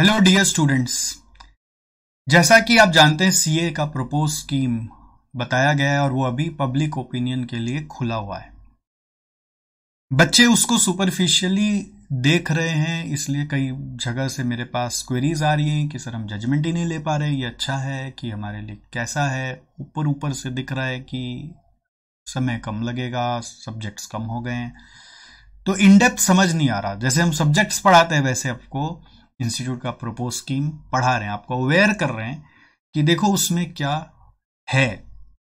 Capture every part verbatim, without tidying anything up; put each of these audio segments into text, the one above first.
Hello dear students, जैसा कि आप जानते हैं सीए का प्रपोज स्कीम बताया गया है और वो अभी पब्लिक ओपिनियन के लिए खुला हुआ है। बच्चे उसको सुपरफिशियली देख रहे हैं, इसलिए कई जगह से मेरे पास क्वेरीज आ रही हैं कि सर हम जजमेंट ही नहीं ले पा रहे, ये अच्छा है कि हमारे लिए कैसा है। ऊपर ऊपर से दिख रहा है कि समय कम लगेगा, सब्जेक्ट्स कम हो गए हैं, तो इन डेप्थ समझ नहीं आ रहा। जैसे हम सब्जेक्ट्स पढ़ाते हैं वैसे आपको इंस्टीट्यूट का प्रपोज स्कीम पढ़ा रहे हैं, आपको अवेयर कर रहे हैं कि देखो उसमें क्या है।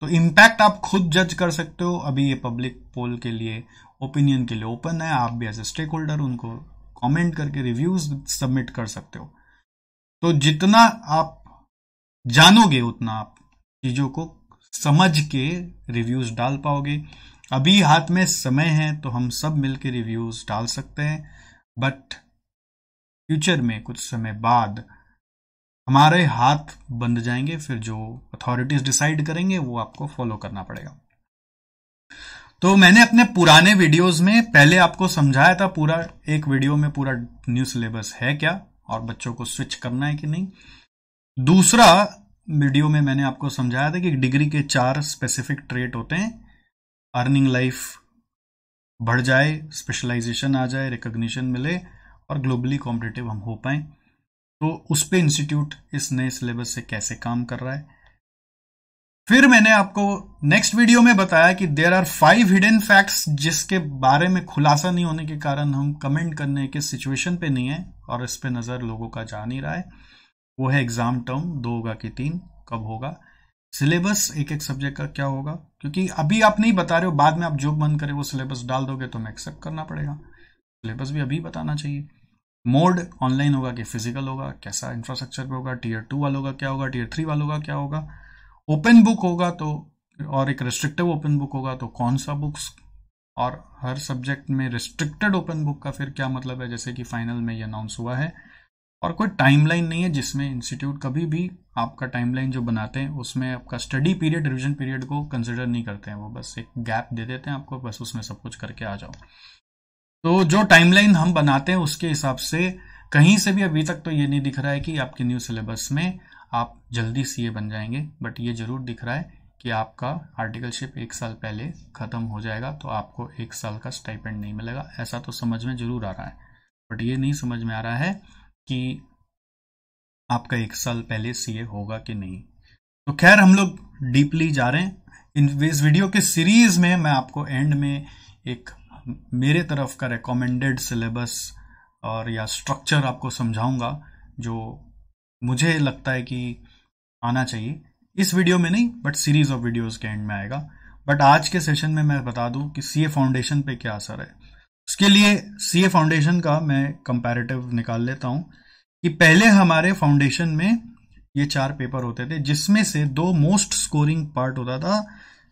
तो इम्पैक्ट आप खुद जज कर सकते हो। अभी ये पब्लिक पोल के लिए, ओपिनियन के लिए ओपन है। आप भी एज ए स्टेक होल्डर उनको कमेंट करके रिव्यूज सबमिट कर सकते हो। तो जितना आप जानोगे उतना आप चीजों को समझ के रिव्यूज डाल पाओगे। अभी हाथ में समय है तो हम सब मिलकर रिव्यूज डाल सकते हैं, बट फ्यूचर में कुछ समय बाद हमारे हाथ बंद जाएंगे, फिर जो अथॉरिटीज डिसाइड करेंगे वो आपको फॉलो करना पड़ेगा। तो मैंने अपने पुराने वीडियोस में पहले आपको समझाया था, पूरा एक वीडियो में पूरा न्यू सिलेबस है क्या और बच्चों को स्विच करना है कि नहीं। दूसरा वीडियो में मैंने आपको समझाया था कि डिग्री के चार स्पेसिफिक ट्रेट होते हैं, अर्निंग लाइफ बढ़ जाए, स्पेशलाइजेशन आ जाए, रिकॉग्निशन मिले और ग्लोबली कॉम्पिटिटिव हम हो पाए। तो उस पे इंस्टीट्यूट इस नए सिलेबस से कैसे काम कर रहा है। फिर मैंने आपको नेक्स्ट वीडियो में बताया कि there are five hidden facts जिसके बारे में खुलासा नहीं होने के कारण हम कमेंट करने के सिचुएशन पे नहीं है और इस पे नजर लोगों का जा नहीं रहा है। वो है एग्जाम टर्म दो होगा कि तीन, कब होगा, सिलेबस एक एक सब्जेक्ट का क्या होगा, क्योंकि अभी आप नहीं बता रहे हो, बाद में आप जो मन करे वो सिलेबस डाल दोगे तो हमें एक्सेप्ट करना पड़ेगा। सिलेबस भी अभी बताना चाहिए। मोड ऑनलाइन होगा कि फिजिकल होगा, कैसा इंफ्रास्ट्रक्चर पे होगा, टीयर टू वालों का क्या होगा, टीयर थ्री वालों का क्या होगा, ओपन बुक होगा तो और एक रिस्ट्रिक्टिव ओपन बुक होगा तो कौन सा बुक्स, और हर सब्जेक्ट में रिस्ट्रिक्टेड ओपन बुक का फिर क्या मतलब है, जैसे कि फाइनल में ये अनाउंस हुआ है। और कोई टाइमलाइन नहीं है जिसमें इंस्टीट्यूट कभी भी आपका टाइमलाइन जो बनाते हैं उसमें आपका स्टडी पीरियड, रिविजन पीरियड को कंसिडर नहीं करते हैं। वो बस एक गैप दे देते हैं आपको, बस उसमें सब कुछ करके आ जाओ। तो जो टाइमलाइन हम बनाते हैं उसके हिसाब से कहीं से भी अभी तक तो ये नहीं दिख रहा है कि आपके न्यू सिलेबस में आप जल्दी सीए बन जाएंगे, बट ये जरूर दिख रहा है कि आपका आर्टिकलशिप एक साल पहले ख़त्म हो जाएगा तो आपको एक साल का स्टाइपेंड नहीं मिलेगा। ऐसा तो समझ में ज़रूर आ रहा है, बट ये नहीं समझ में आ रहा है कि आपका एक साल पहले सीए होगा कि नहीं। तो खैर हम लोग डीपली जा रहे हैं इन इस वीडियो के सीरीज़ में। मैं आपको एंड में एक मेरे तरफ का रिकमेंडेड सिलेबस और या स्ट्रक्चर आपको समझाऊंगा जो मुझे लगता है कि आना चाहिए। इस वीडियो में नहीं, बट सीरीज ऑफ वीडियोस के एंड में आएगा। बट आज के सेशन में मैं बता दूं कि सीए फाउंडेशन पे क्या असर है। उसके लिए सीए फाउंडेशन का मैं कंपैरेटिव निकाल लेता हूं कि पहले हमारे फाउंडेशन में ये चार पेपर होते थे जिसमें से दो मोस्ट स्कोरिंग पार्ट होता था,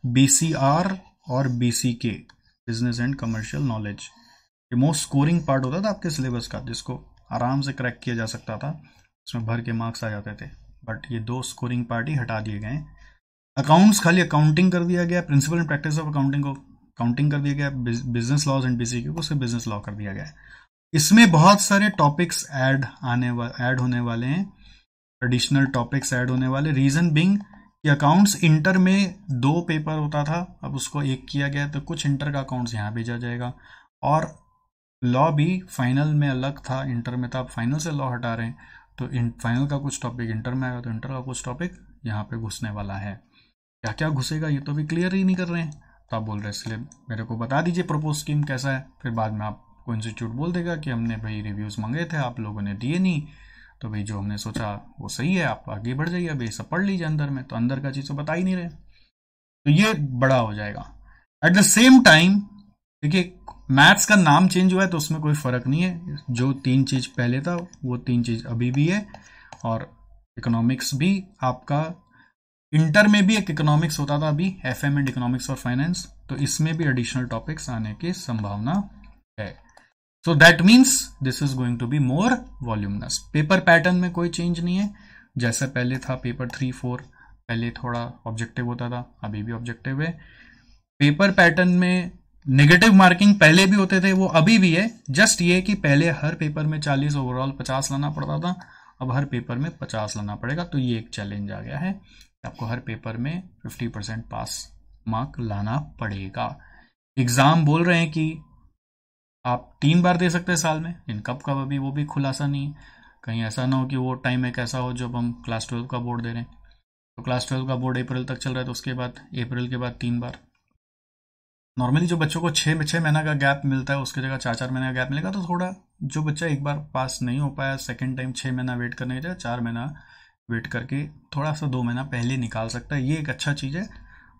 बी सी आर और B C K, business and commercial knowledge. ये मोस्ट स्कोरिंग पार्ट होता था आपके सिलेबस का, जिसको आराम से क्रैक किया जा सकता था, इसमें भर के मार्क्स आ जाते थे। बट ये दो स्कोरिंग पार्ट ही हटा दिए गए। अकाउंट्स खाली अकाउंटिंग कर दिया गया, principle and practice of accounting को अकाउंटिंग कर दिया गया, बिजनेस लॉज एंड बीसीक्यू को सिर्फ बिजनेस लॉ कर दिया गया। इसमें बहुत सारे टॉपिक्स ऐड आने ऐड होने वाले हैं, एडिशनल टॉपिक्स ऐड होने वाले। रीजन बीइंग ये अकाउंट्स इंटर में दो पेपर होता था, अब उसको एक किया गया तो कुछ इंटर का अकाउंट्स यहाँ भेजा जाएगा। और लॉ भी फाइनल में अलग था, इंटर में था, अब फाइनल से लॉ हटा रहे हैं तो फाइनल का कुछ टॉपिक इंटर में आएगा तो इंटर का कुछ टॉपिक यहाँ पे घुसने वाला है। क्या क्या घुसेगा ये तो भी क्लियर ही नहीं कर रहे हैं। तो आप बोल रहे इसलिए मेरे को बता दीजिए प्रपोज स्कीम कैसा है, फिर बाद में आपको इंस्टीट्यूट बोल देगा कि हमने भाई रिव्यूज़ मांगे थे, आप लोगों ने दिए नहीं, तो भाई जो हमने सोचा वो सही है, आप आगे बढ़ जाइए, भाई सब पढ़ लीजिए अंदर में, तो अंदर का चीज़ तो बता ही नहीं रहे, तो ये बड़ा हो जाएगा। एट द सेम टाइम देखिए मैथ्स का नाम चेंज हुआ है तो उसमें कोई फर्क नहीं है, जो तीन चीज़ पहले था वो तीन चीज़ अभी भी है। और इकोनॉमिक्स भी आपका इंटर में भी एक इकोनॉमिक्स होता था, अभी एफ एम एंड इकोनॉमिक्स और फाइनेंस, तो इसमें भी एडिशनल टॉपिक्स आने की संभावना है। So that means this is going to be more voluminous. Paper pattern में कोई चेंज नहीं है, जैसा पहले था पेपर थ्री फोर, पहले थोड़ा ऑब्जेक्टिव होता था, अभी भी ऑब्जेक्टिव है। पेपर पैटर्न में नेगेटिव मार्किंग पहले भी होते थे, वो अभी भी है, जस्ट ये कि पहले हर पेपर में चालीस ओवरऑल पचास लाना पड़ता था, अब हर पेपर में पचास लाना पड़ेगा। तो ये एक चैलेंज आ गया है, आपको हर पेपर में फिफ्टी परसेंट पास मार्क लाना पड़ेगा। एग्जाम बोल रहे हैं कि आप तीन बार दे सकते हैं साल में, इन कब कब अभी वो भी खुलासा नहीं है। कहीं ऐसा ना हो कि वो टाइम एक ऐसा हो जब हम क्लास ट्वेल्व का बोर्ड दे रहे हैं, तो क्लास ट्वेल्व का बोर्ड अप्रैल तक चल रहा है, तो उसके बाद अप्रैल के बाद तीन बार। नॉर्मली जो बच्चों को छः छः महीना का गैप मिलता है उसकी जगह चार चार महीना का गैप मिलेगा। तो थोड़ा जो बच्चा एक बार पास नहीं हो पाया सेकेंड टाइम छः महीना वेट करने की जगह चार महीना वेट करके थोड़ा सा दो महीना पहले निकाल सकता है, ये एक अच्छा चीज़ है।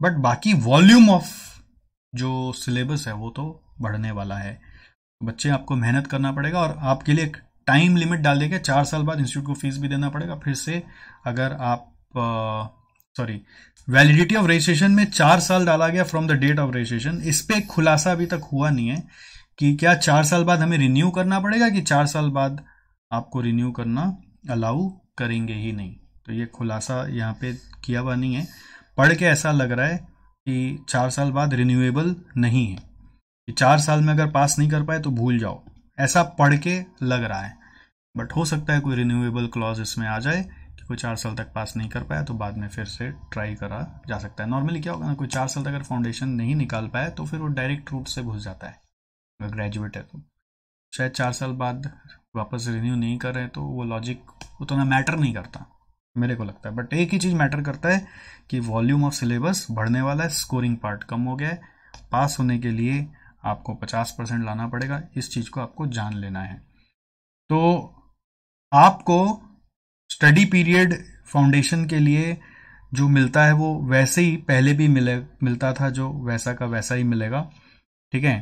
बट बाकी वॉल्यूम ऑफ जो सिलेबस है वो तो बढ़ने वाला है, बच्चे आपको मेहनत करना पड़ेगा। और आपके लिए एक टाइम लिमिट डाल देंगे, चार साल बाद इंस्टीट्यूट को फीस भी देना पड़ेगा फिर से। अगर आप सॉरी वैलिडिटी ऑफ रजिस्ट्रेशन में चार साल डाला गया from the date of registration, इस पर खुलासा अभी तक हुआ नहीं है कि क्या चार साल बाद हमें रिन्यू करना पड़ेगा कि चार साल बाद आपको रिन्यू करना अलाउ करेंगे ही नहीं। तो ये खुलासा यहाँ पे किया हुआ नहीं है। पढ़ के ऐसा लग रहा है कि चार साल बाद रिन्यूएबल नहीं है, कि चार साल में अगर पास नहीं कर पाए तो भूल जाओ, ऐसा पढ़ के लग रहा है। बट हो सकता है कोई रिन्यूएबल क्लॉज इसमें आ जाए कि कोई चार साल तक पास नहीं कर पाया तो बाद में फिर से ट्राई करा जा सकता है। नॉर्मली क्या होगा ना, कोई चार साल तक अगर फाउंडेशन नहीं निकाल पाया तो फिर वो डायरेक्ट रूट से घुस जाता है, अगर ग्रेजुएट है तो। शायद चार साल बाद वापस रिन्यू नहीं कर रहे तो वो लॉजिक उतना मैटर नहीं करता, मेरे को लगता है। बट एक ही चीज़ मैटर करता है कि वॉल्यूम ऑफ सिलेबस बढ़ने वाला है, स्कोरिंग पार्ट कम हो गया है। पास होने के लिए आपको पचास परसेंट लाना पड़ेगा, इस चीज़ को आपको जान लेना है। तो आपको स्टडी पीरियड फाउंडेशन के लिए जो मिलता है वो वैसे ही पहले भी मिले मिलता था, जो वैसा का वैसा ही मिलेगा, ठीक है।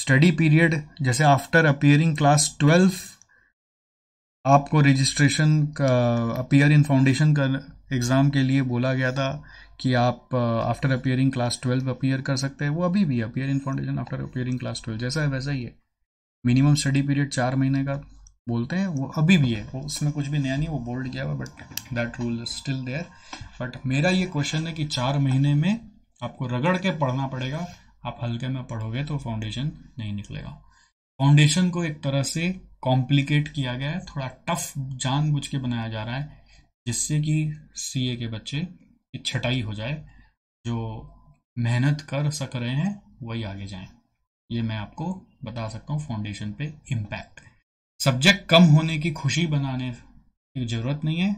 स्टडी पीरियड जैसे आफ्टर अपीयरिंग क्लास ट्वेल्व आपको रजिस्ट्रेशन का अपीयर इन फाउंडेशन का एग्ज़ाम के लिए बोला गया था कि आप after appearing class twelve appear कर सकते हैं। वो अभी भी appear in foundation after appearing class twelve जैसा है वैसा ही है। मिनिमम स्टडी पीरियड चार महीने का बोलते हैं वो अभी भी है, वो उसमें कुछ भी नया नहीं, वो बोल्ड किया हुआ, but that rule is still there. But मेरा ये क्वेश्चन है कि चार महीने में आपको रगड़ के पढ़ना पड़ेगा, आप हल्के में पढ़ोगे तो फाउंडेशन नहीं निकलेगा। फाउंडेशन को एक तरह से कॉम्प्लिकेट किया गया है, थोड़ा टफ जानबूझ के बनाया जा रहा है, जिससे कि सीए के बच्चे की छटाई हो जाए, जो मेहनत कर सक रहे हैं वही आगे जाएं। ये मैं आपको बता सकता हूँ। फाउंडेशन पे इम्पैक्ट, सब्जेक्ट कम होने की खुशी बनाने की ज़रूरत नहीं है,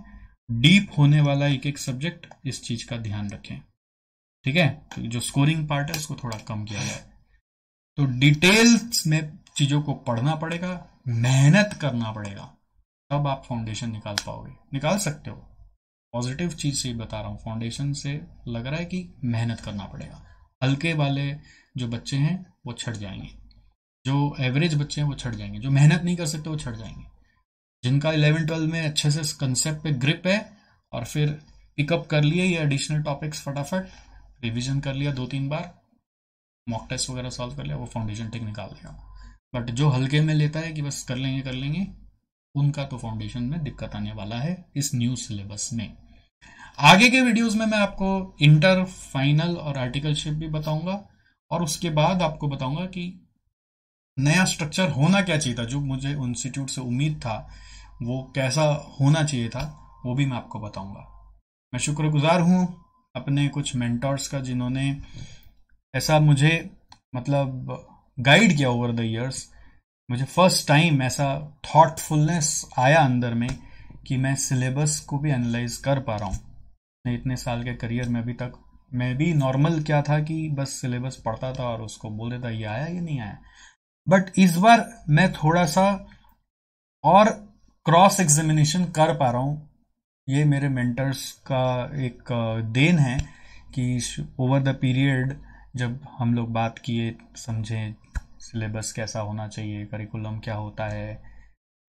डीप होने वाला एक एक सब्जेक्ट, इस चीज़ का ध्यान रखें, ठीक है। तो जो स्कोरिंग पार्ट है उसको थोड़ा कम किया जाए। तो डिटेल्स में चीज़ों को पढ़ना पड़ेगा, मेहनत करना पड़ेगा, तब आप फाउंडेशन निकाल पाओगे, निकाल सकते हो। पॉजिटिव चीज़ से बता रहा हूँ, फाउंडेशन से लग रहा है कि मेहनत करना पड़ेगा। हल्के वाले जो बच्चे हैं वो छट जाएंगे, जो एवरेज बच्चे हैं वो छट जाएंगे, जो मेहनत नहीं कर सकते वो छट जाएंगे। जिनका इलेवन ट्वेल्व में अच्छे से कंसेप्ट पे ग्रिप है और फिर पिकअप कर लिए ये एडिशनल टॉपिक्स, फटाफट रिविजन कर लिया दो तीन बार, मॉक टेस्ट वगैरह सॉल्व कर लिया, वो फाउंडेशन टेक निकाल देगा। बट जो हल्के में लेता है कि बस कर लेंगे कर लेंगे, उनका तो फाउंडेशन में दिक्कत आने वाला है इस न्यू सिलेबस में। आगे के वीडियोस में मैं आपको इंटर, फाइनल और आर्टिकलशिप भी बताऊंगा, और उसके बाद आपको बताऊंगा कि नया स्ट्रक्चर होना क्या चाहिए था, जो मुझे इंस्टीट्यूट से उम्मीद था वो कैसा होना चाहिए था, वो भी मैं आपको बताऊंगा। मैं शुक्रगुजार हूँ अपने कुछ मेंटर्स का, जिन्होंने ऐसा मुझे मतलब गाइड किया ओवर द ईयर्स। मुझे फर्स्ट टाइम ऐसा थॉटफुलनेस आया अंदर में कि मैं सिलेबस को भी एनालाइज कर पा रहा हूँ। मैं इतने साल के करियर में अभी तक, मैं भी नॉर्मल क्या था कि बस सिलेबस पढ़ता था और उसको बोल देता ये आया ये नहीं आया। बट इस बार मैं थोड़ा सा और क्रॉस एग्जामिनेशन कर पा रहा हूँ। ये मेरे मेंटर्स का एक देन है कि ओवर द पीरियड जब हम लोग बात किए, समझें सिलेबस कैसा होना चाहिए, करिकुलम क्या होता है,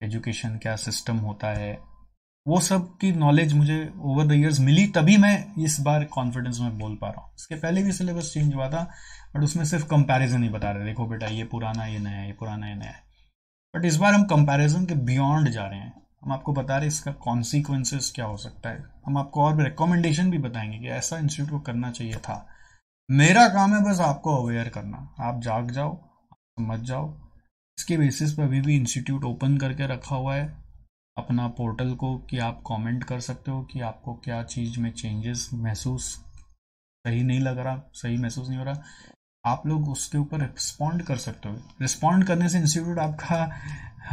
एजुकेशन क्या सिस्टम होता है, वो सब की नॉलेज मुझे ओवर द ईयर्स मिली, तभी मैं इस बार कॉन्फिडेंस में बोल पा रहा हूँ। इसके पहले भी सिलेबस चेंज हुआ था बट उसमें सिर्फ कंपैरिजन ही बता रहे, देखो बेटा ये पुराना ये नया, ये पुराना ये नया। बट इस बार हम कंपैरिजन के बियॉन्ड जा रहे हैं, हम आपको बता रहे हैं इसका कॉन्सिक्वेंसेस क्या हो सकता है, हम आपको और रिकमेंडेशन भी बताएंगे कि ऐसा इंस्टीट्यूट को करना चाहिए था। मेरा काम है बस आपको अवेयर करना, आप जाग जाओ, समझ जाओ। इसके बेसिस पर अभी भी इंस्टीट्यूट ओपन करके रखा हुआ है, अपना पोर्टल को कि आप कमेंट कर सकते हो कि आपको क्या चीज़ में चेंजेस महसूस सही नहीं लग रहा, सही महसूस नहीं हो रहा, आप लोग उसके ऊपर रिस्पॉन्ड कर सकते हो। रिस्पॉन्ड करने से इंस्टीट्यूट आपका,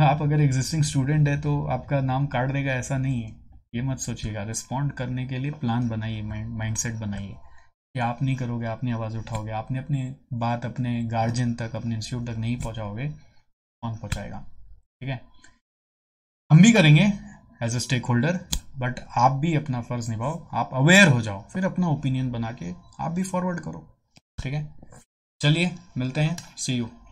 आप अगर एग्जिस्टिंग स्टूडेंट है तो आपका नाम काट देगा, ऐसा नहीं है, ये मत सोचिएगा। रिस्पॉन्ड करने के लिए प्लान बनाइए, माइंडसेट बनाइए कि आप नहीं करोगे, आपने आवाज़ उठाओगे, आपने अपनी बात अपने गार्जियन तक, अपने इंस्टीट्यूट तक नहीं पहुंचाओगे, कौन पहुंचाएगा? ठीक है, हम भी करेंगे as a stakeholder, but आप भी अपना फर्ज निभाओ, आप अवेयर हो जाओ, फिर अपना ओपिनियन बना के आप भी फॉरवर्ड करो। ठीक है, चलिए मिलते हैं, सी यू।